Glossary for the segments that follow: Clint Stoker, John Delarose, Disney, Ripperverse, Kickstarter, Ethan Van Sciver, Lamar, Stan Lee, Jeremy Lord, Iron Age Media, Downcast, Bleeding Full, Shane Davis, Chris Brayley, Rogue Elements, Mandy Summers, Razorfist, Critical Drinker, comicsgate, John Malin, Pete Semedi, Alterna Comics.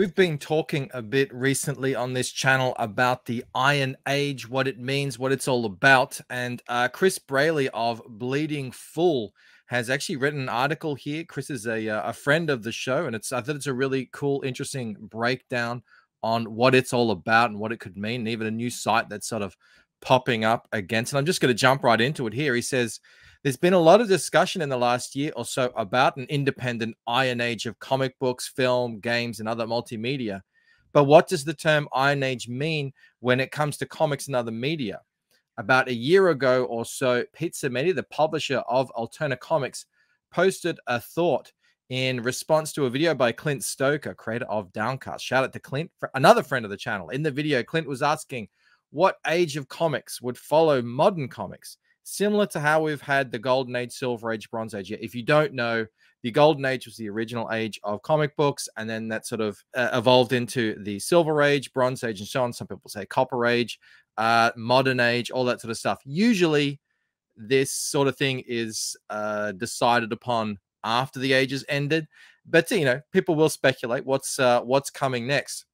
We've been talking a bit recently on this channel about the Iron Age, what it means, what it's all about. And Chris Brayley of Bleeding Full has actually written an article here. Chris is a friend of the show, and I thought it's a really cool, interesting breakdown on what it's all about and what it could mean, and even a new site that's sort of popping up against. And I'm just going to jump right into it here. He says, there's been a lot of discussion in the last year or so about an independent Iron Age of comic books, film, games, and other multimedia. But what does the term Iron Age mean when it comes to comics and other media? About a year ago or so, Pete Semedi, the publisher of Alterna Comics, posted a thought in response to a video by Clint Stoker, creator of Downcast. Shout out to Clint, another friend of the channel. In the video, Clint was asking what age of comics would follow modern comics, similar to how we've had the Golden Age, Silver Age, Bronze Age. If you don't know, the Golden Age was the original age of comic books, and then that sort of evolved into the Silver Age, Bronze Age, and so on. Some people say Copper Age, Modern Age, all that sort of stuff. Usually, this sort of thing is decided upon after the ages ended, but you know, people will speculate what's coming next.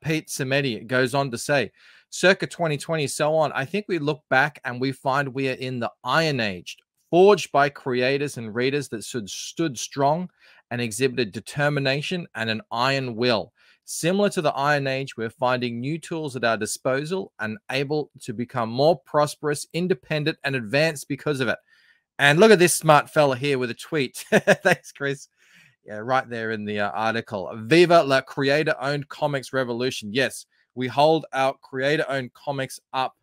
Pete Semedi goes on to say, circa 2020, so on, I think we look back and we find we are in the Iron Age, forged by creators and readers that stood strong and exhibited determination and an iron will. Similar to the Iron Age, we're finding new tools at our disposal and able to become more prosperous, independent, and advanced because of it. And look at this smart fella here with a tweet. Thanks, Chris. Yeah, right there in the article. Viva la creator-owned comics revolution. Yes, we hold our creator-owned comics up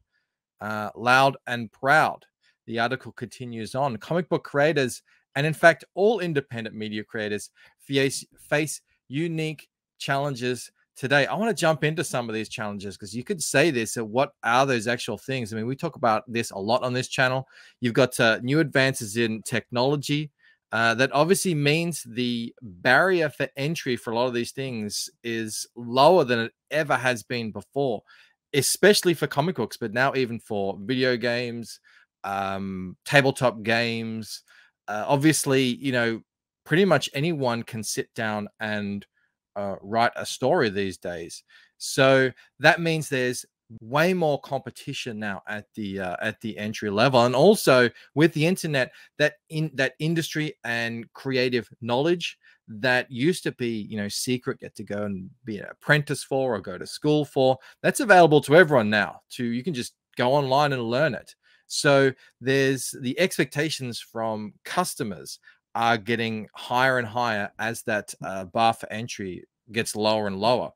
loud and proud. The article continues on. Comic book creators, and in fact, all independent media creators, face unique challenges today. I want to jump into some of these challenges, because you could say this, so what are those actual things? I mean, we talk about this a lot on this channel. You've got new advances in technology. That obviously means the barrier for entry for a lot of these things is lower than it ever has been before, especially for comic books, but now even for video games, tabletop games. Obviously, you know, pretty much anyone can sit down and write a story these days. So that means there's way more competition now at the entry level, and also with the internet, that industry and creative knowledge that used to be, you know, secret, get to go and be an apprentice for or go to school for, that's available to everyone now. You can just go online and learn it. So there's the expectations from customers are getting higher and higher as that bar for entry gets lower and lower.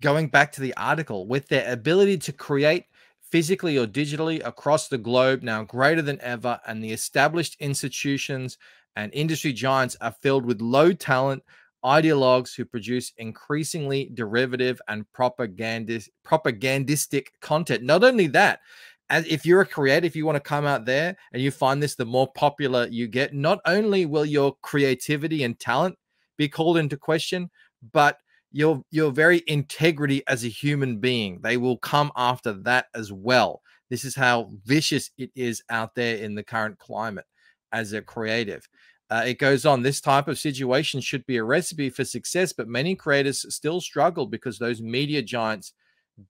Going back to the article, with their ability to create physically or digitally across the globe now greater than ever, and the established institutions and industry giants are filled with low talent ideologues who produce increasingly derivative and propagandistic content. Not only that, as if you're a creator, if you want to come out there and you find this, the more popular you get, not only will your creativity and talent be called into question, but your very integrity as a human being. They will come after that as well. This is how vicious it is out there in the current climate as a creative. It goes on, this type of situation should be a recipe for success, but many creators still struggle because those media giants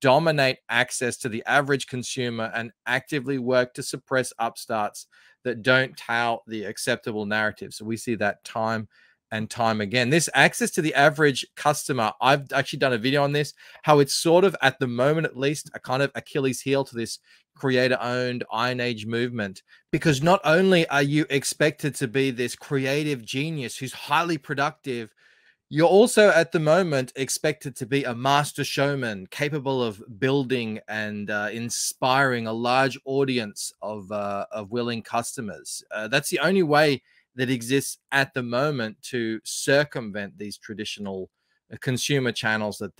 dominate access to the average consumer and actively work to suppress upstarts that don't tout the acceptable narrative. So we see that time and time again. This access to the average customer, I've actually done a video on this, how it's sort of, at the moment at least, a kind of Achilles heel to this creator-owned Iron Age movement, because not only are you expected to be this creative genius who's highly productive, you're also at the moment expected to be a master showman capable of building and inspiring a large audience of willing customers. That's the only way that exists at the moment to circumvent these traditional consumer channels that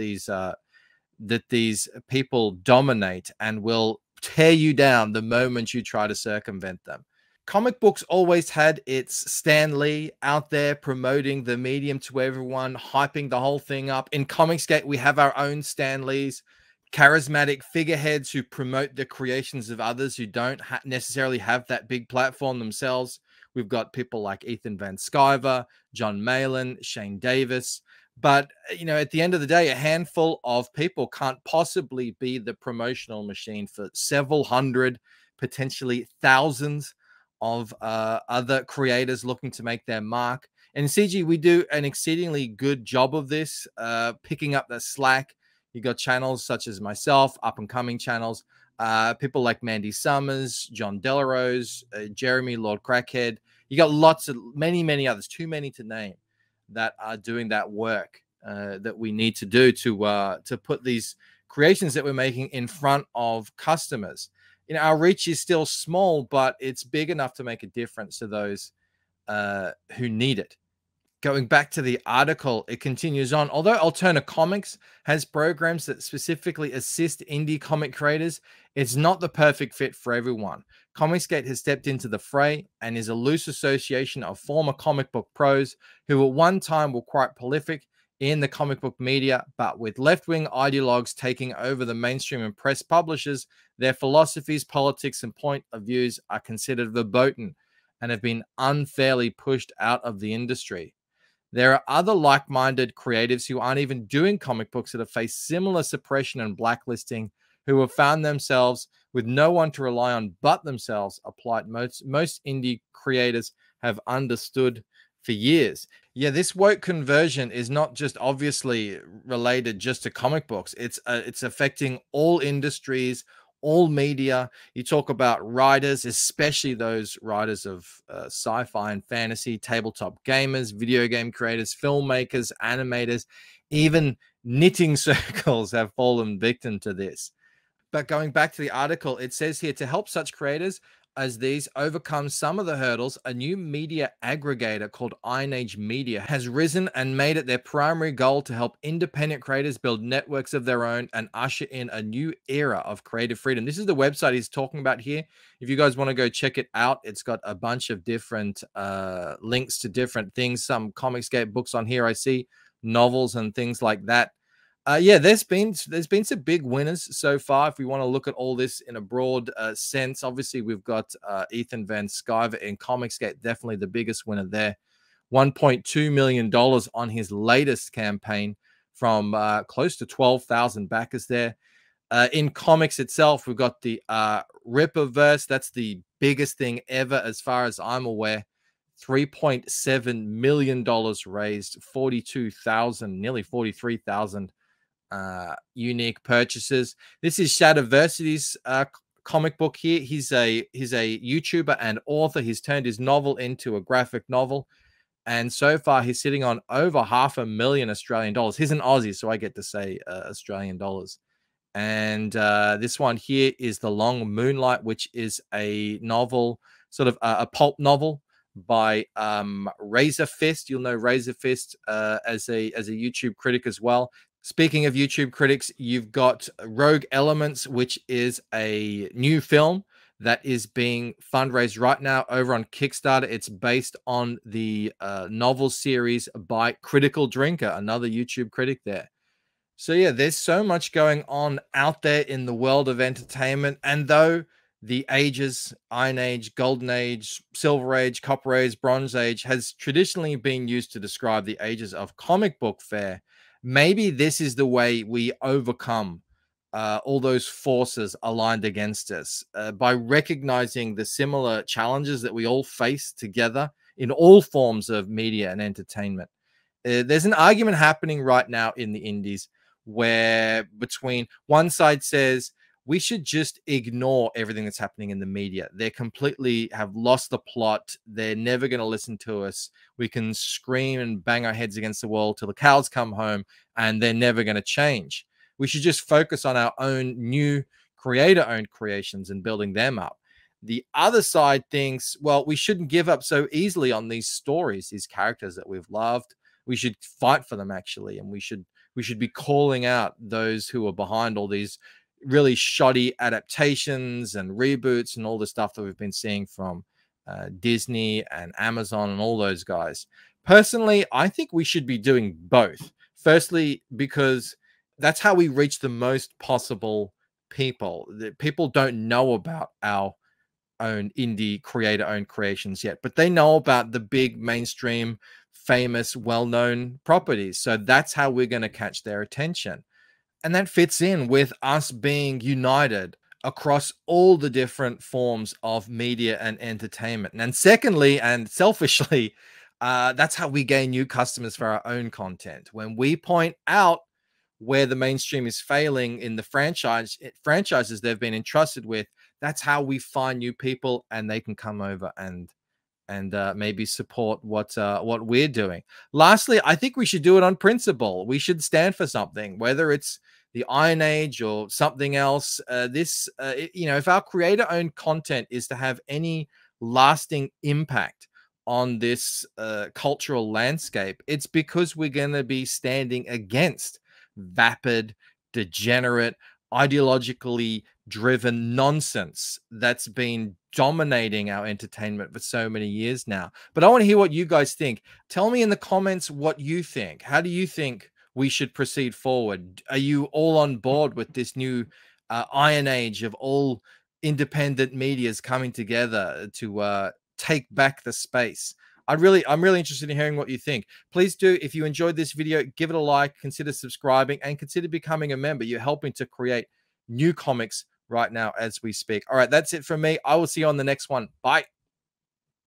these people dominate and will tear you down the moment you try to circumvent them. Comic books always had its Stan Lee out there promoting the medium to everyone, hyping the whole thing up. In Comicsgate, we have our own Stan Lees, charismatic figureheads who promote the creations of others who don't necessarily have that big platform themselves. We've got people like Ethan Van Sciver, John Malin, Shane Davis. But, you know, at the end of the day, a handful of people can't possibly be the promotional machine for several hundred, potentially thousands of other creators looking to make their mark. And in CG, we do an exceedingly good job of this, picking up the slack. You got channels such as myself, up-and-coming channels, people like Mandy Summers, John Delarose, Jeremy Lord Crackhead. You got lots of many others, too many to name, that are doing that work that we need to do to put these creations that we're making in front of customers. You know, our reach is still small, but it's big enough to make a difference to those who need it. Going back to the article, it continues on. Although Alterna Comics has programs that specifically assist indie comic creators, it's not the perfect fit for everyone. Comicsgate has stepped into the fray and is a loose association of former comic book pros who at one time were quite prolific in the comic book media, but with left-wing ideologues taking over the mainstream and press publishers, their philosophies, politics, and point of views are considered verboten and have been unfairly pushed out of the industry. There are other like-minded creatives who aren't even doing comic books that have faced similar suppression and blacklisting, who have found themselves with no one to rely on but themselves. Applied, most indie creators have understood for years. Yeah, this woke conversion is not just obviously related just to comic books. It's affecting all industries, all media. You talk about writers, especially those writers of sci-fi and fantasy, tabletop gamers, video game creators, filmmakers, animators, even knitting circles have fallen victim to this. But going back to the article, it says here, to help such creators as these overcome some of the hurdles, a new media aggregator called Iron Age Media has risen and made it their primary goal to help independent creators build networks of their own and usher in a new era of creative freedom. This is the website he's talking about here. If you guys want to go check it out, it's got a bunch of different links to different things. Some Comicsgate books on here, I see, novels and things like that. Yeah, there's been some big winners so far. If we want to look at all this in a broad sense, obviously we've got Ethan Van Sciver in Comicsgate, definitely the biggest winner there. $1.2 million on his latest campaign from close to 12,000 backers there. In comics itself, we've got the Ripperverse. That's the biggest thing ever as far as I'm aware. $3.7 million raised, 42,000, nearly 43,000. Unique purchases. This is Shadowversity's comic book here. He's a YouTuber and author. He's turned his novel into a graphic novel, and so far he's sitting on over $500,000 Australian dollars. He's an Aussie, so I get to say Australian dollars. And this one here is The Long Moonlight, which is a novel, sort of a pulp novel by Razorfist. You'll know Razorfist as a YouTube critic as well. Speaking of YouTube critics, you've got Rogue Elements, which is a new film that is being fundraised right now over on Kickstarter. It's based on the novel series by Critical Drinker, another YouTube critic there. So yeah, there's so much going on out there in the world of entertainment. And though the ages, Iron Age, Golden Age, Silver Age, Copper Age, Bronze Age, has traditionally been used to describe the ages of comic book fare, maybe this is the way we overcome all those forces aligned against us, by recognizing the similar challenges that we all face together in all forms of media and entertainment. There's an argument happening right now in the indies where between one side says we should just ignore everything that's happening in the media. They completely have lost the plot. They're never going to listen to us. We can scream and bang our heads against the wall till the cows come home, and they're never going to change. We should just focus on our own new creator-owned creations and building them up. The other side thinks, well, we shouldn't give up so easily on these stories, these characters that we've loved. We should fight for them, actually, and we should be calling out those who are behind all these really shoddy adaptations and reboots and all the stuff that we've been seeing from Disney and Amazon and all those guys. Personally, I think we should be doing both. Firstly, because that's how we reach the most possible people. People don't know about our own indie creator-owned creations yet, but they know about the big mainstream famous, well-known properties. So that's how we're going to catch their attention. And that fits in with us being united across all the different forms of media and entertainment. And secondly, and selfishly, that's how we gain new customers for our own content. When we point out where the mainstream is failing in the franchises they've been entrusted with, that's how we find new people, and they can come over and maybe support what we're doing. Lastly, I think we should do it on principle. We should stand for something, whether it's the Iron Age or something else. You know, if our creator-owned content is to have any lasting impact on this cultural landscape, it's because we're going to be standing against vapid, degenerate, ideologically driven nonsense that's been dominating our entertainment for so many years now. But I want to hear what you guys think. Tell me in the comments what you think. How do you think we should proceed forward? Are you all on board with this new Iron Age of all independent medias coming together to take back the space? I'm really interested in hearing what you think. Please do, if you enjoyed this video, give it a like, consider subscribing, and consider becoming a member. You're helping to create new comics right now as we speak. All right, that's it from me. I will see you on the next one. Bye.